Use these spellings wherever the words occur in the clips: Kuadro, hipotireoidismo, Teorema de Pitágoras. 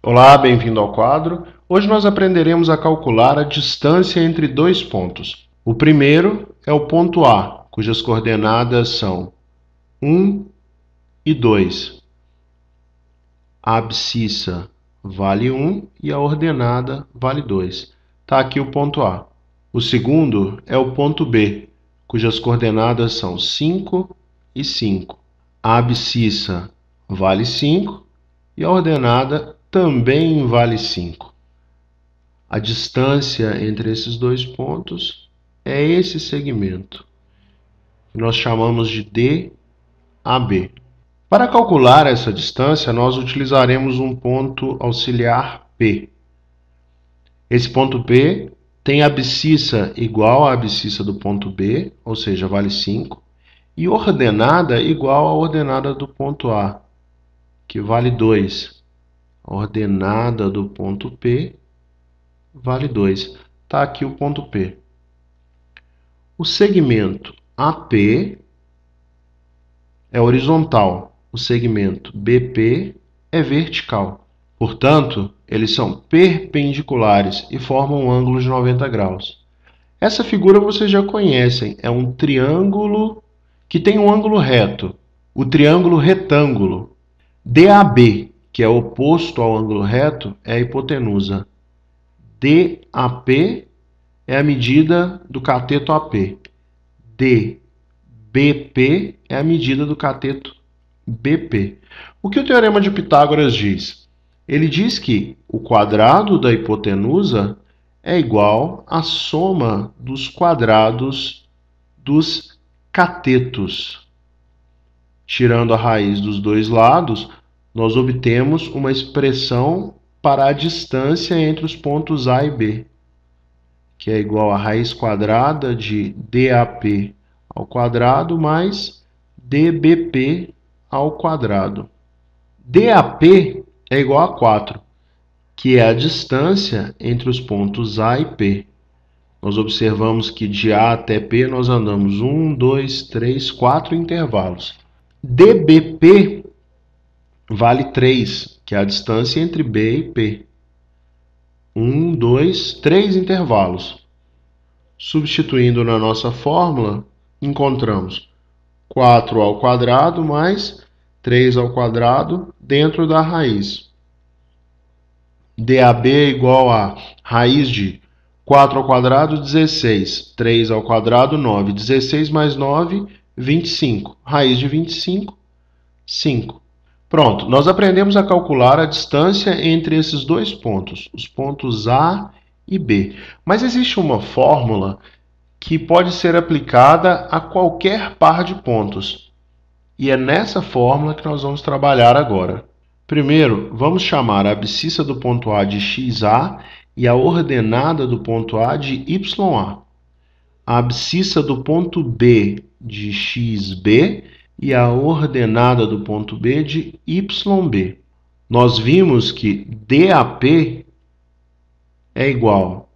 Olá, bem-vindo ao quadro. Hoje nós aprenderemos a calcular a distância entre dois pontos. O primeiro é o ponto A, cujas coordenadas são 1 e 2. A abscissa vale 1 e a ordenada vale 2. Está aqui o ponto A. O segundo é o ponto B, cujas coordenadas são 5 e 5. A abscissa vale 5 e a ordenada também vale 5. A distância entre esses dois pontos é esse segmento, que nós chamamos de DAB. Para calcular essa distância, nós utilizaremos um ponto auxiliar P. Esse ponto P tem abscissa igual à abscissa do ponto B, ou seja, vale 5, e ordenada igual à ordenada do ponto A, que vale 2. A ordenada do ponto P vale 2. Está aqui o ponto P. O segmento AP é horizontal. O segmento BP é vertical. Portanto, eles são perpendiculares e formam um ângulo de 90 graus. Essa figura vocês já conhecem. É um triângulo que tem um ângulo reto. O triângulo retângulo. DAB, que é oposto ao ângulo reto, é a hipotenusa. DAP é a medida do cateto AP. DBP é a medida do cateto BP. O que o Teorema de Pitágoras diz? Ele diz que o quadrado da hipotenusa é igual à soma dos quadrados dos catetos. Tirando a raiz dos dois lados, nós obtemos uma expressão para a distância entre os pontos A e B, que é igual à raiz quadrada de DAP ao quadrado mais DBP ao quadrado. DAP é igual a 4, que é a distância entre os pontos A e P. Nós observamos que de A até P nós andamos 1, 2, 3, 4 intervalos. DBP vale 3, que é a distância entre B e P. 1, 2, 3 intervalos. Substituindo na nossa fórmula, encontramos 4 ao quadrado mais 3 ao quadrado dentro da raiz. DAB é igual a raiz de 4 ao quadrado, 16. 3 ao quadrado, 9. 16 mais 9, 25. Raiz de 25, 5. Pronto, nós aprendemos a calcular a distância entre esses dois pontos, os pontos A e B. Mas existe uma fórmula que pode ser aplicada a qualquer par de pontos. E é nessa fórmula que nós vamos trabalhar agora. Primeiro, vamos chamar a abscissa do ponto A de XA e a ordenada do ponto A de YA. A abscissa do ponto B de XB e a ordenada do ponto B de YB. Nós vimos que DAP é igual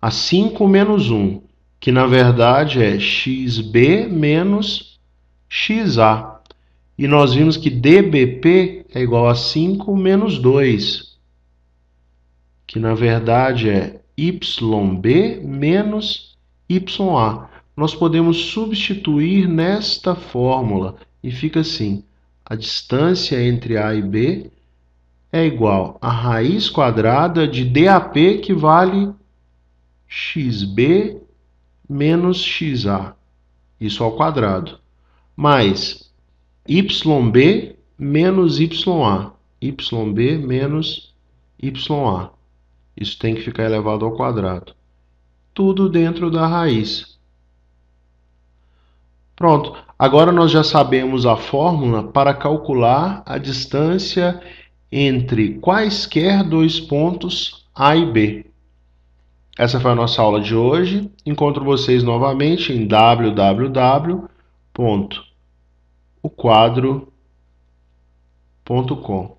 a 5 menos 1, que na verdade é XB menos XA. E nós vimos que DBP é igual a 5 menos 2, que na verdade é YB menos YA. Nós podemos substituir nesta fórmula e fica assim. A distância entre A e B é igual a raiz quadrada de DAP, que vale XB menos XA, isso ao quadrado, mais YB menos YA, YB menos YA. Isso tem que ficar elevado ao quadrado. Tudo dentro da raiz. Pronto, agora nós já sabemos a fórmula para calcular a distância entre quaisquer dois pontos A e B. Essa foi a nossa aula de hoje. Encontro vocês novamente em www.oquadro.com.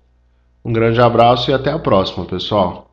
Um grande abraço e até a próxima, pessoal!